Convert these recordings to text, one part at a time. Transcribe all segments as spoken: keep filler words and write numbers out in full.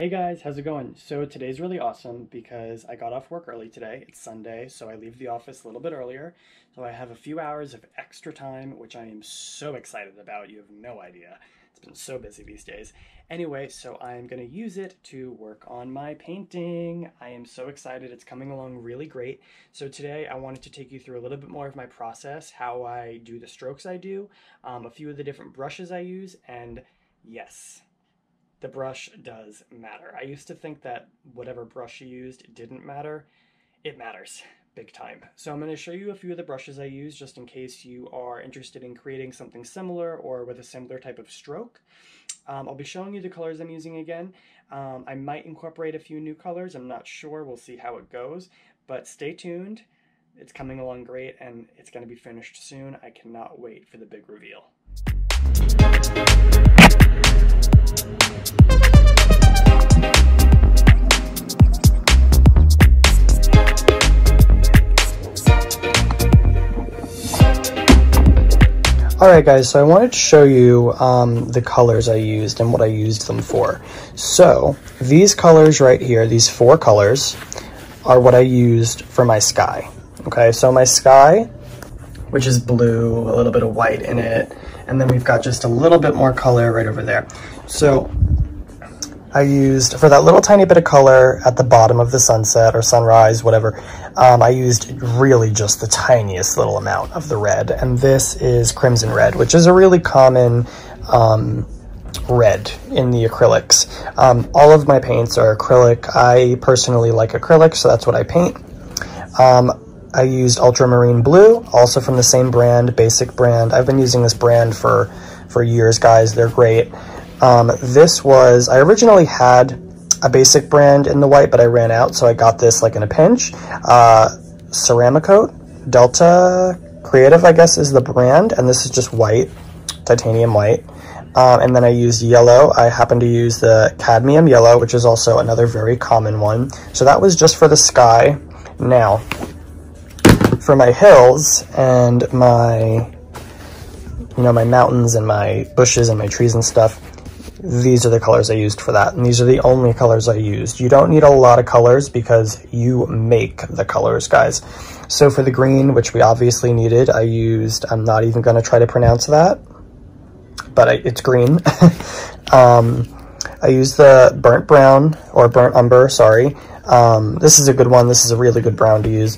Hey guys, how's it going? So today's really awesome because I got off work early today. It's Sunday, so I leave the office a little bit earlier. So I have a few hours of extra time, which I am so excited about. You have no idea. It's been so busy these days. Anyway, so I'm gonna use it to work on my painting. I am so excited. It's coming along really great. So today I wanted to take you through a little bit more of my process, how I do the strokes I do, um, a few of the different brushes I use, and yes, the brush does matter. I used to think that whatever brush you used didn't matter. It matters. Big time. So I'm going to show you a few of the brushes I use just in case you are interested in creating something similar or with a similar type of stroke. Um, I'll be showing you the colors I'm using again. Um, I might incorporate a few new colors. I'm not sure. We'll see how it goes, but stay tuned. It's coming along great and it's going to be finished soon. I cannot wait for the big reveal. Alright guys, so I wanted to show you um, the colors I used and what I used them for. So these colors right here, these four colors, are what I used for my sky. Okay, so my sky, which is blue, a little bit of white in it, and then we've got just a little bit more color right over there. So I used, for that little tiny bit of color at the bottom of the sunset or sunrise, whatever, um, I used really just the tiniest little amount of the red. And this is crimson red, which is a really common um, red in the acrylics. Um, all of my paints are acrylic. I personally like acrylic, so that's what I paint. Um, I used ultramarine blue, also from the same brand, basic brand. I've been using this brand for, for years, guys. They're great. Um, this was, I originally had a basic brand in the white, but I ran out, so I got this like in a pinch. Uh, Ceramicote, Delta Creative, I guess, is the brand, and this is just white, titanium white. Um, and then I used yellow. I happen to use the cadmium yellow, which is also another very common one. So that was just for the sky. Now, for my hills and my, you know, my mountains and my bushes and my trees and stuff, these are the colors I used for that, and these are the only colors I used. You don't need a lot of colors because you make the colors, guys. So for the green, which we obviously needed, I used, I'm not even going to try to pronounce that, but I, it's green. um, I used the burnt brown, or burnt umber, sorry. Um, this is a good one. This is a really good brown to use.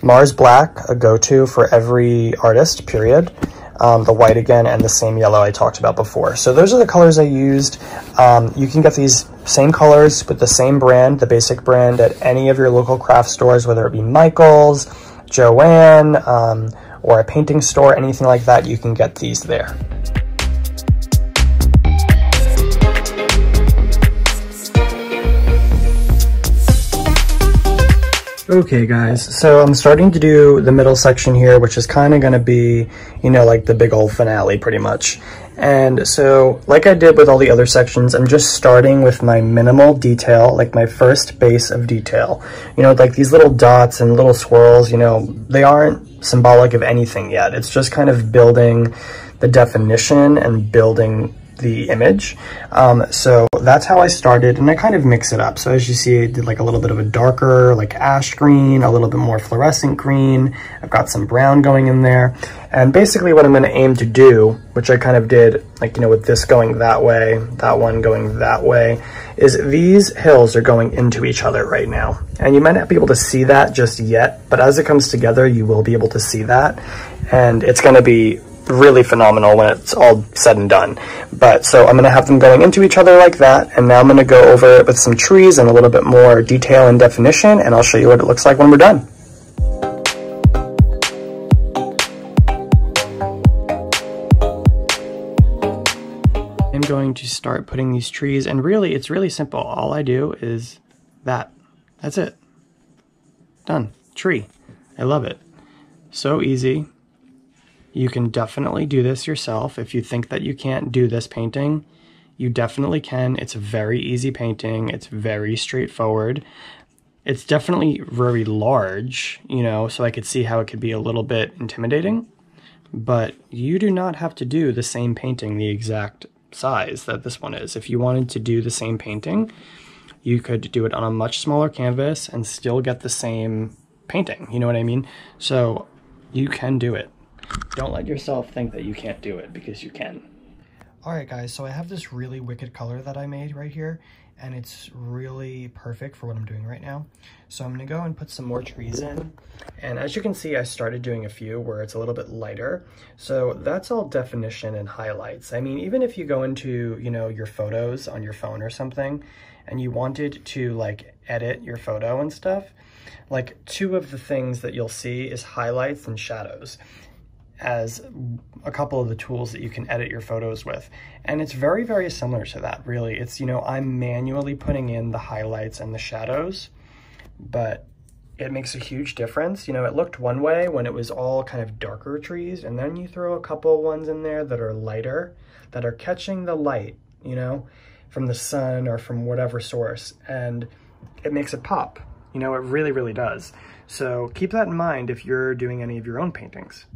Mars Black, a go-to for every artist, period. Um, the white again, and the same yellow I talked about before. So those are the colors I used. Um, you can get these same colors with the same brand, the basic brand, at any of your local craft stores, whether it be Michael's, Joann, um, or a painting store, anything like that, you can get these there. Okay guys, so I'm starting to do the middle section here, which is kind of going to be, you know, like the big old finale pretty much. And so like I did with all the other sections, I'm just starting with my minimal detail, like my first base of detail. You know, like these little dots and little swirls, you know, they aren't symbolic of anything yet. It's just kind of building the definition and building the image. Um, so that's how I started, and I kind of mix it up. So as you see, I did like a little bit of a darker, like ash green, a little bit more fluorescent green. I've got some brown going in there. And basically what I'm going to aim to do, which I kind of did, like, you know, with this going that way, that one going that way, is these hills are going into each other right now. And you might not be able to see that just yet, but as it comes together, you will be able to see that. And it's going to be really phenomenal when it's all said and done. But so I'm going to have them going into each other like that, and now I'm going to go over it with some trees and a little bit more detail and definition, and I'll show you what it looks like when we're done. I'm going to start putting these trees, and really it's really simple. All I do is that. That's it. Done. Tree. I love it. So easy. You can definitely do this yourself. If you think that you can't do this painting, you definitely can. It's a very easy painting. It's very straightforward. It's definitely very large, you know, so I could see how it could be a little bit intimidating, but you do not have to do the same painting the exact size that this one is. If you wanted to do the same painting, you could do it on a much smaller canvas and still get the same painting. You know what I mean? So you can do it. Don't let yourself think that you can't do it, because you can. All right, guys, so I have this really wicked color that I made right here, and it's really perfect for what I'm doing right now. So I'm gonna go and put some more trees in. And as you can see, I started doing a few where it's a little bit lighter. So that's all definition and highlights. I mean, even if you go into, you know, your photos on your phone or something, and you wanted to like edit your photo and stuff, like two of the things that you'll see is highlights and shadows as a couple of the tools that you can edit your photos with. And it's very, very similar to that, really. It's, you know, I'm manually putting in the highlights and the shadows, but it makes a huge difference. You know, it looked one way when it was all kind of darker trees, and then you throw a couple ones in there that are lighter, that are catching the light, you know, from the sun or from whatever source, and it makes it pop. You know, it really, really does. So keep that in mind if you're doing any of your own paintings.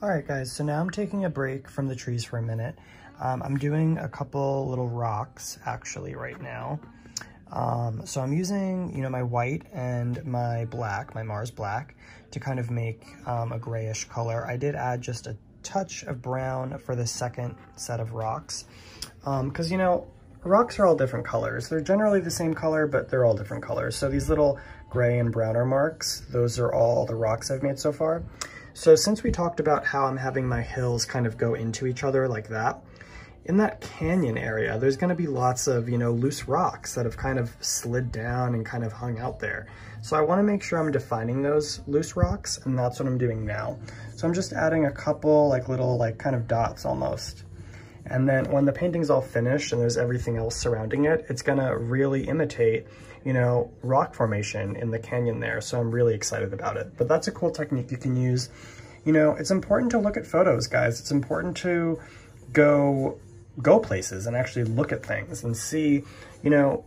All right, guys, so now I'm taking a break from the trees for a minute. Um, I'm doing a couple little rocks, actually, right now. Um, so I'm using, you know, my white and my black, my Mars black, to kind of make um, a grayish color. I did add just a touch of brown for the second set of rocks, because, um, you know, rocks are all different colors. They're generally the same color, but they're all different colors. So these little gray and browner marks, those are all the rocks I've made so far. So since we talked about how I'm having my hills kind of go into each other like that, in that canyon area, there's gonna be lots of, you know, loose rocks that have kind of slid down and kind of hung out there. So I wanna make sure I'm defining those loose rocks, and that's what I'm doing now. So I'm just adding a couple like little like kind of dots almost. And then when the painting's all finished and there's everything else surrounding it, it's gonna really imitate, you know, rock formation in the canyon there. So I'm really excited about it. But that's a cool technique you can use. You know, it's important to look at photos, guys. It's important to go go places and actually look at things and see, you know,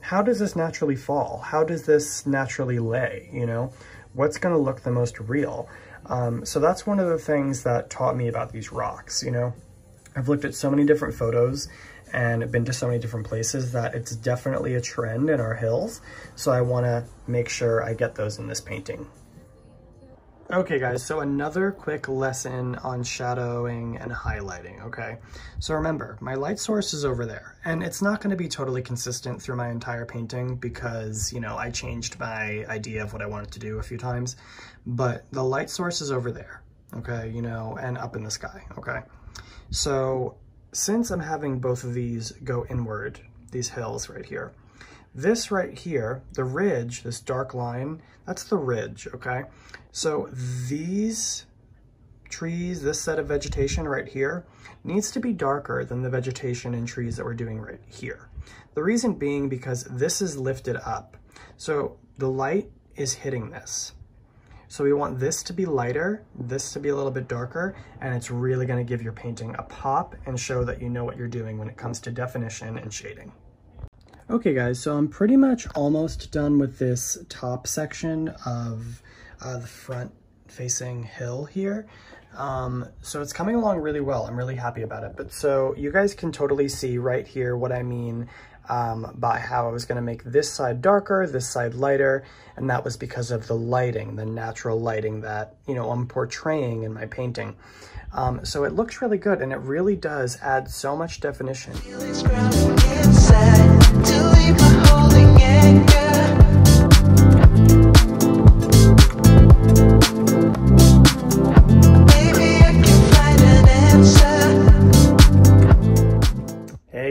how does this naturally fall? How does this naturally lay? You know, what's gonna look the most real? Um, so that's one of the things that taught me about these rocks, you know? I've looked at so many different photos and been to so many different places that it's definitely a trend in our hills. So I want to make sure I get those in this painting. Okay, guys, so another quick lesson on shadowing and highlighting, okay? So remember, my light source is over there, and it's not going to be totally consistent through my entire painting because, you know, I changed my idea of what I wanted to do a few times, but the light source is over there, okay, you know, and up in the sky, okay? So since I'm having both of these go inward, these hills right here, this right here, the ridge, this dark line, that's the ridge, okay? So these trees, this set of vegetation right here, needs to be darker than the vegetation and trees that we're doing right here. The reason being because this is lifted up. So the light is hitting this. So we want this to be lighter, this to be a little bit darker, and it's really gonna give your painting a pop and show that you know what you're doing when it comes to definition and shading. Okay, guys, so I'm pretty much almost done with this top section of uh, the front-facing hill here. Um, so it's coming along really well. I'm really happy about it. But so you guys can totally see right here what I mean Um, by how I was going to make this side darker, this side lighter, and that was because of the lighting, the natural lighting that, you know, I'm portraying in my painting. Um, so it looks really good, and it really does add so much definition.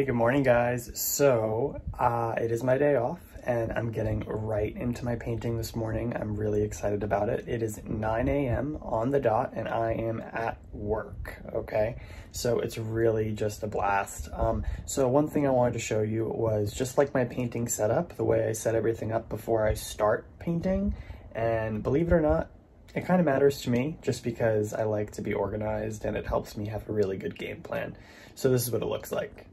Good morning, guys. So uh, it is my day off, and I'm getting right into my painting this morning. I'm really excited about it. It is nine A M on the dot, and I am at work, okay? So it's really just a blast. Um, so one thing I wanted to show you was just like my painting setup, the way I set everything up before I start painting. And believe it or not, it kind of matters to me just because I like to be organized, and it helps me have a really good game plan. So this is what it looks like.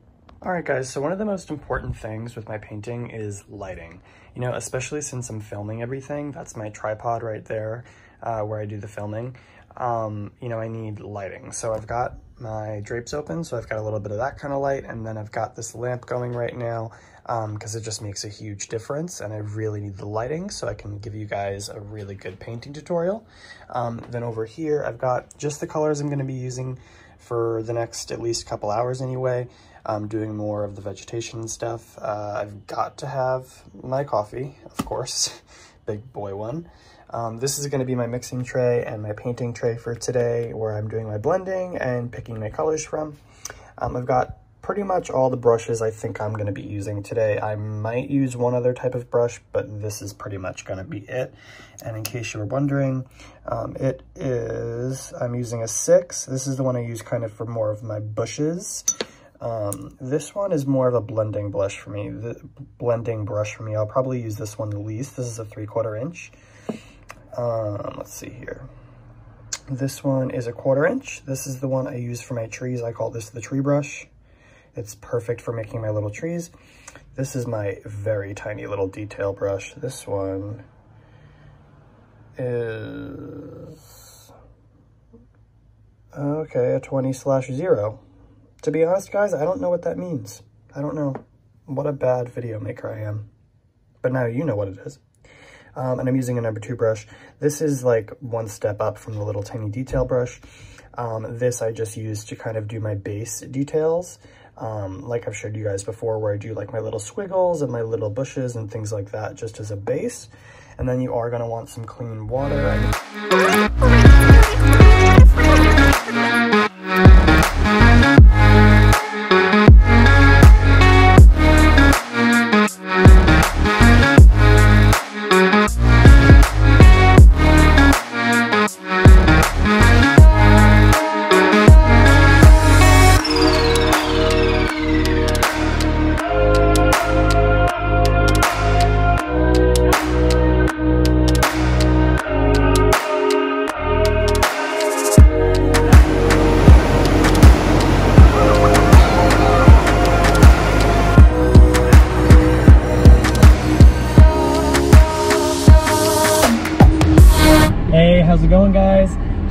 All right, guys, so one of the most important things with my painting is lighting. You know, especially since I'm filming everything, that's my tripod right there uh, where I do the filming. Um, you know, I need lighting. So I've got my drapes open, so I've got a little bit of that kind of light, and then I've got this lamp going right now because um, it just makes a huge difference, and I really need the lighting so I can give you guys a really good painting tutorial. Um, then over here I've got just the colors I'm going to be using for the next at least couple hours anyway. I'm doing more of the vegetation stuff. Uh, I've got to have my coffee, of course, big boy one. Um, this is going to be my mixing tray and my painting tray for today, where I'm doing my blending and picking my colors from. Um, I've got pretty much all the brushes I think I'm going to be using today. I might use one other type of brush, but this is pretty much going to be it. And in case you were wondering, um, it is, I'm using a six. This is the one I use kind of for more of my bushes. Um, this one is more of a blending brush for me, the blending brush for me. I'll probably use this one the least. This is a three quarter inch. Um, let's see here. This one is a quarter inch. This is the one I use for my trees. I call this the tree brush. It's perfect for making my little trees. This is my very tiny little detail brush. This one is, okay, a twenty slash zero. To be honest, guys, I don't know what that means. I don't know. What a bad video maker I am. But now you know what it is. Um, and I'm using a number two brush. This is like one step up from the little tiny detail brush. Um, this I just use to kind of do my base details. Um, like I've showed you guys before, where I do like my little squiggles and my little bushes and things like that, just as a base. And then you are going to want some clean water.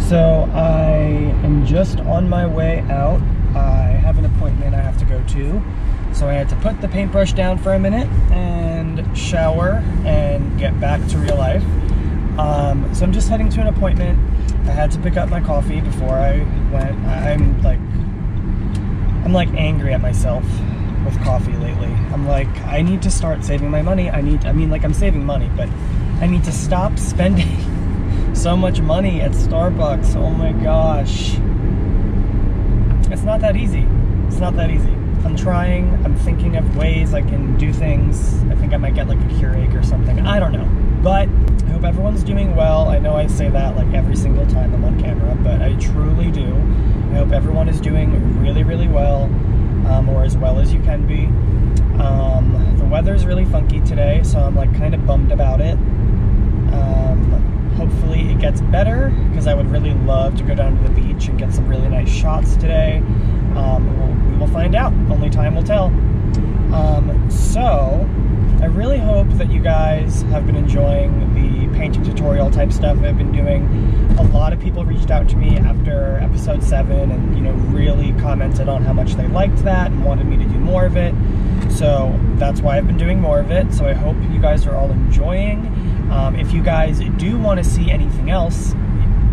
So I am just on my way out. I have an appointment I have to go to. So I had to put the paintbrush down for a minute and shower and get back to real life. Um, so I'm just heading to an appointment. I had to pick up my coffee before I went. I'm like, I'm like angry at myself with coffee lately. I'm like, I need to start saving my money. I need, I mean like I'm saving money, but I need to stop spending so much money at Starbucks. Oh my gosh. It's not that easy. It's not that easy. I'm trying. I'm thinking of ways I can do things. I think I might get like a Keurig or something. I don't know. But I hope everyone's doing well. I know I say that like every single time I'm on camera, but I truly do. I hope everyone is doing really, really well, um, or as well as you can be. Um, the weather's really funky today, so I'm like kind of bummed about it. Um... Hopefully it gets better, because I would really love to go down to the beach and get some really nice shots today. Um, we'll, we will find out. Only time will tell. Um, so, I really hope that you guys have been enjoying the painting tutorial type stuff I've been doing. A lot of people reached out to me after episode seven and, you know, really commented on how much they liked that and wanted me to do more of it. So, that's why I've been doing more of it. So, I hope you guys are all enjoying. Um, if you guys do want to see anything else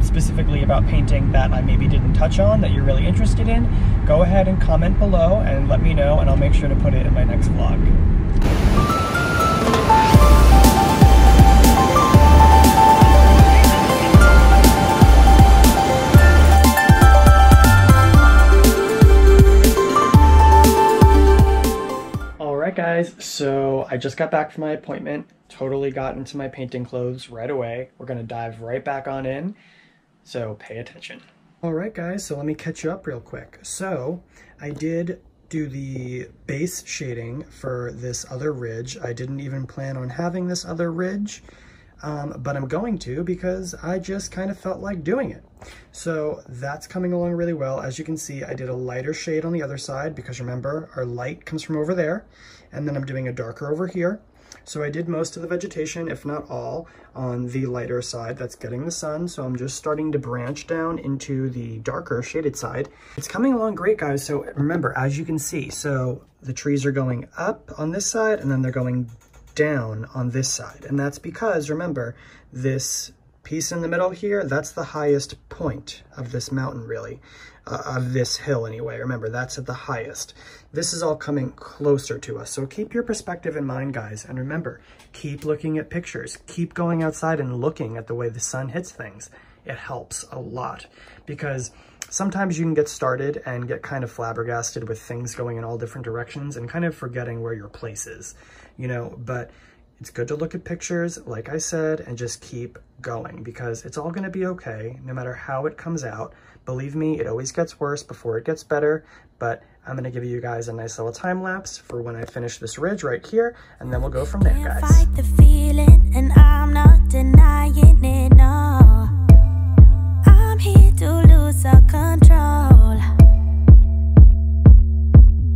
specifically about painting that I maybe didn't touch on that you're really interested in, go ahead and comment below and let me know, and I'll make sure to put it in my next vlog. Guys, so I just got back from my appointment, totally got into my painting clothes right away. We're gonna dive right back on in, so pay attention. All right guys, so let me catch you up real quick. So I did do the base shading for this other ridge. I didn't even plan on having this other ridge, um, but I'm going to, because I just kind of felt like doing it. So that's coming along really well. As you can see, I did a lighter shade on the other side, because remember, our light comes from over there, and then I'm doing a darker over here. So I did most of the vegetation, if not all, on the lighter side that's getting the sun. So I'm just starting to branch down into the darker shaded side. It's coming along great, guys. So remember, as you can see, so the trees are going up on this side and then they're going down on this side. And that's because, remember, this piece in the middle here, that's the highest point of this mountain, really, uh, of this hill anyway. Remember, that's at the highest. This is all coming closer to us. So keep your perspective in mind, guys. And remember, keep looking at pictures. Keep going outside and looking at the way the sun hits things. It helps a lot because sometimes you can get started and get kind of flabbergasted with things going in all different directions and kind of forgetting where your place is, you know, but it's good to look at pictures, like I said, and just keep going because it's all going to be okay, no matter how it comes out. Believe me, it always gets worse before it gets better, but I'm going to give you guys a nice little time lapse for when I finish this ridge right here, and then we'll go from there, guys. Can't fight the feeling, and I'm not denying it, no. I'm here to lose all control.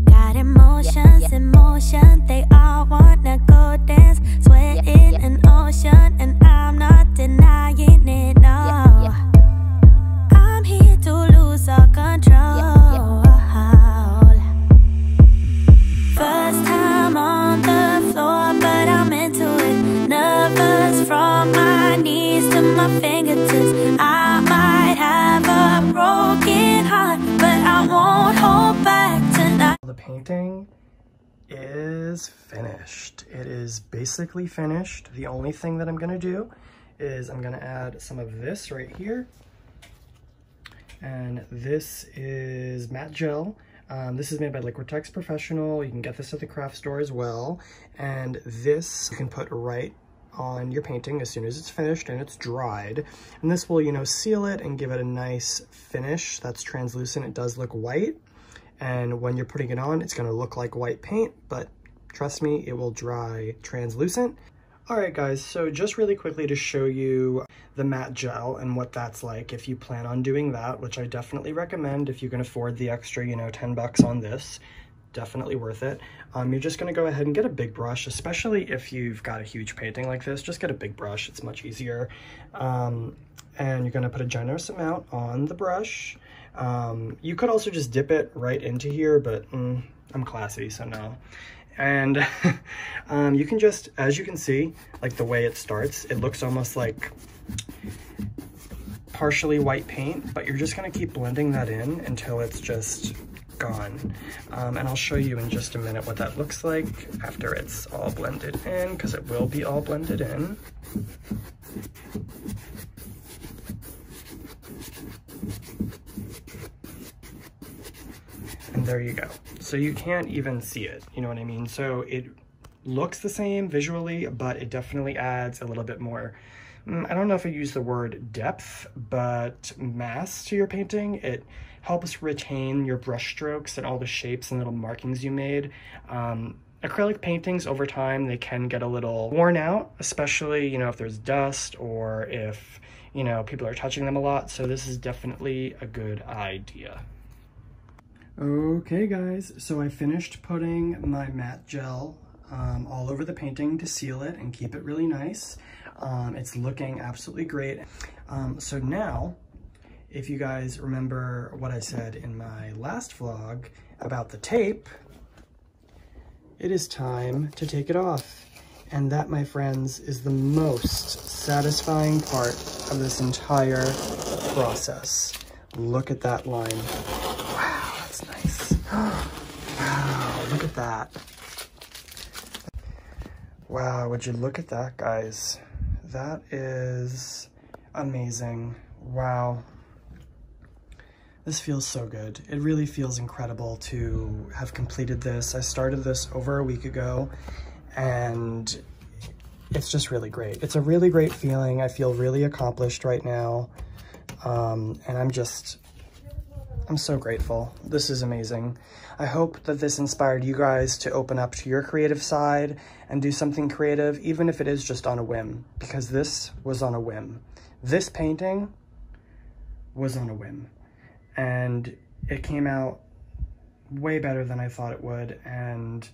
Got emotions, yeah, yeah. emotion, they all wanna go dance. Sweat yeah, in yeah. an ocean, and I'm not denying it, no. Yeah, yeah. I'm here to lose all control. Yeah, yeah. First time on the floor, but I'm into it. Nervous from my knees to my fingertips. I might have a broken heart, but I won't hold back tonight. The painting is finished. It is basically finished. The only thing that I'm going to do is I'm going to add some of this right here. And this is matte gel. Um, this is made by Liquitex Professional. You can get this at the craft store as well. And this you can put right on your painting as soon as it's finished and it's dried. And this will, you know, seal it and give it a nice finish that's translucent. It does look white. And when you're putting it on, it's going to look like white paint, but trust me, it will dry translucent. All right, guys, so just really quickly to show you the matte gel and what that's like if you plan on doing that, which I definitely recommend if you can afford the extra, you know, ten bucks on this. Definitely worth it. Um, you're just going to go ahead and get a big brush, especially if you've got a huge painting like this. Just get a big brush. It's much easier. Um, and you're going to put a generous amount on the brush. Um, you could also just dip it right into here, but mm, I'm classy, so no. And um, you can just, as you can see, like the way it starts, it looks almost like partially white paint, but you're just going to keep blending that in until it's just gone. Um, and I'll show you in just a minute what that looks like after it's all blended in, because it will be all blended in. And there you go. So you can't even see it, you know what I mean? So it looks the same visually, but it definitely adds a little bit more, I don't know if I use the word depth, but mass to your painting. It helps retain your brush strokes and all the shapes and little markings you made. Um, acrylic paintings over time, they can get a little worn out, especially, you know, if there's dust or if, you know, people are touching them a lot. So this is definitely a good idea. Okay, guys, so I finished putting my matte gel um, all over the painting to seal it and keep it really nice. Um, it's looking absolutely great. Um, so now, if you guys remember what I said in my last vlog about the tape, it is time to take it off. And that, my friends, is the most satisfying part of this entire process. Look at that line. Wow, that's nice. Wow, look at that. Wow, would you look at that, guys? That is amazing. Wow. This feels so good. It really feels incredible to have completed this. I started this over a week ago, and it's just really great. It's a really great feeling. I feel really accomplished right now, um, and I'm just... I'm so grateful. This is amazing. I hope that this inspired you guys to open up to your creative side and do something creative, even if it is just on a whim, because this was on a whim. This painting was on a whim, and it came out way better than I thought it would, and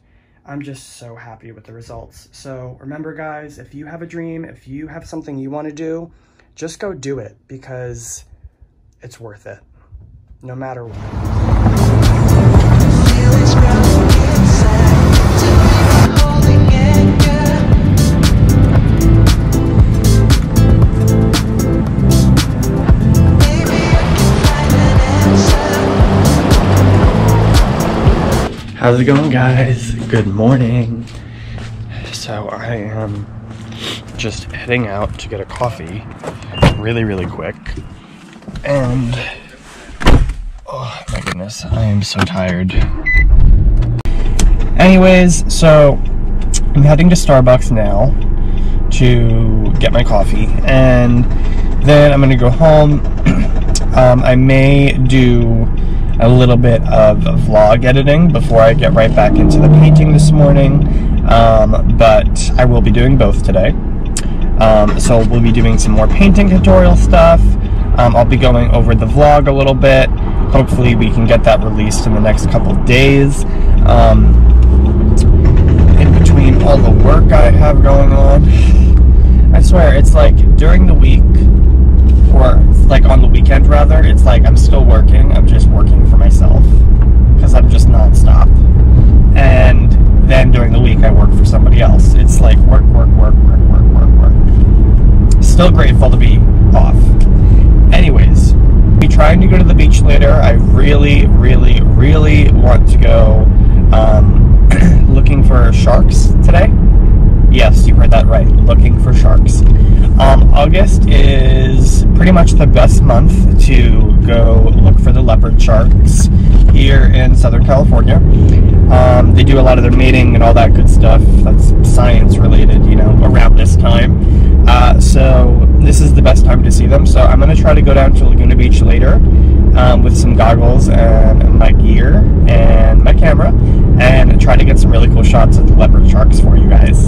I'm just so happy with the results. So remember guys, if you have a dream, if you have something you want to do, just go do it, because it's worth it, no matter what. How's it going, guys? Good morning. So I am just heading out to get a coffee really, really quick. And, oh my goodness, I am so tired. Anyways, so I'm heading to Starbucks now to get my coffee. And then I'm gonna go home. um, I may do a little bit of vlog editing before I get right back into the painting this morning, um, but I will be doing both today. Um, so we'll be doing some more painting tutorial stuff. Um, I'll be going over the vlog a little bit. Hopefully we can get that released in the next couple days. Um, in between all the work I have going on, I swear it's like during the week, or like on the weekend rather, it's like I'm still working, I'm just working for myself, because I'm just nonstop. And then during the week I work for somebody else. It's like work, work, work, work, work, work, work. Still grateful to be off. Anyways, we're trying to go to the beach later. I really, really, really want to go um, looking for sharks today. Yes, you heard that right, looking for sharks. Um, August is pretty much the best month to go look for the leopard sharks here in Southern California. Um, they do a lot of their mating and all that good stuff that's science related, you know, around this time. Uh, so this is the best time to see them. So I'm going to try to go down to Laguna Beach later um, with some goggles and my gear and my camera, and try to get some really cool shots of the leopard sharks for you guys.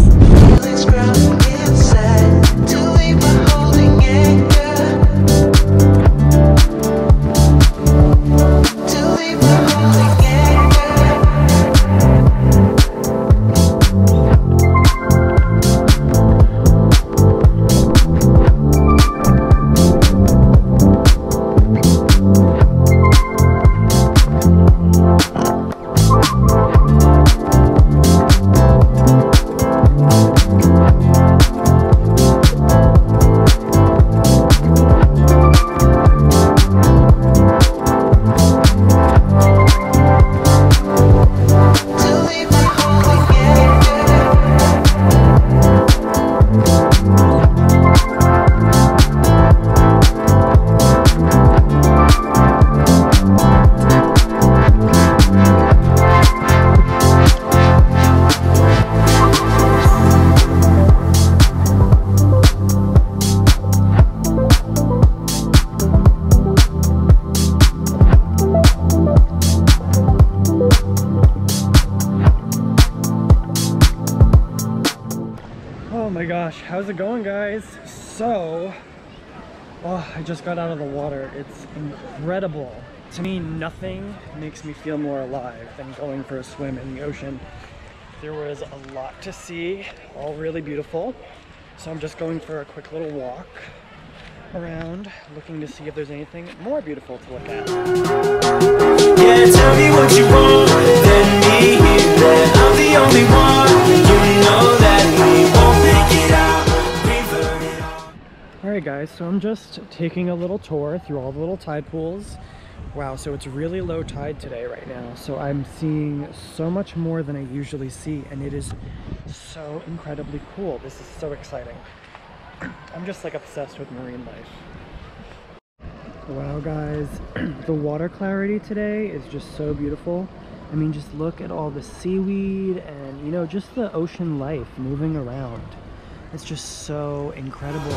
How's it going, guys? So, oh, I just got out of the water. It's incredible. To me, nothing makes me feel more alive than going for a swim in the ocean. There was a lot to see, all really beautiful. So I'm just going for a quick little walk around, looking to see if there's anything more beautiful to look at. Yeah, tell me what you want, then be here, then I'm the only one, you know that we won't make it out. Alright guys, so I'm just taking a little tour through all the little tide pools. Wow, so it's really low tide today right now, so I'm seeing so much more than I usually see, and it is so incredibly cool. This is so exciting. I'm just like obsessed with marine life. Wow guys, the water clarity today is just so beautiful. I mean, just look at all the seaweed and, you know, just the ocean life moving around. It's just so incredible.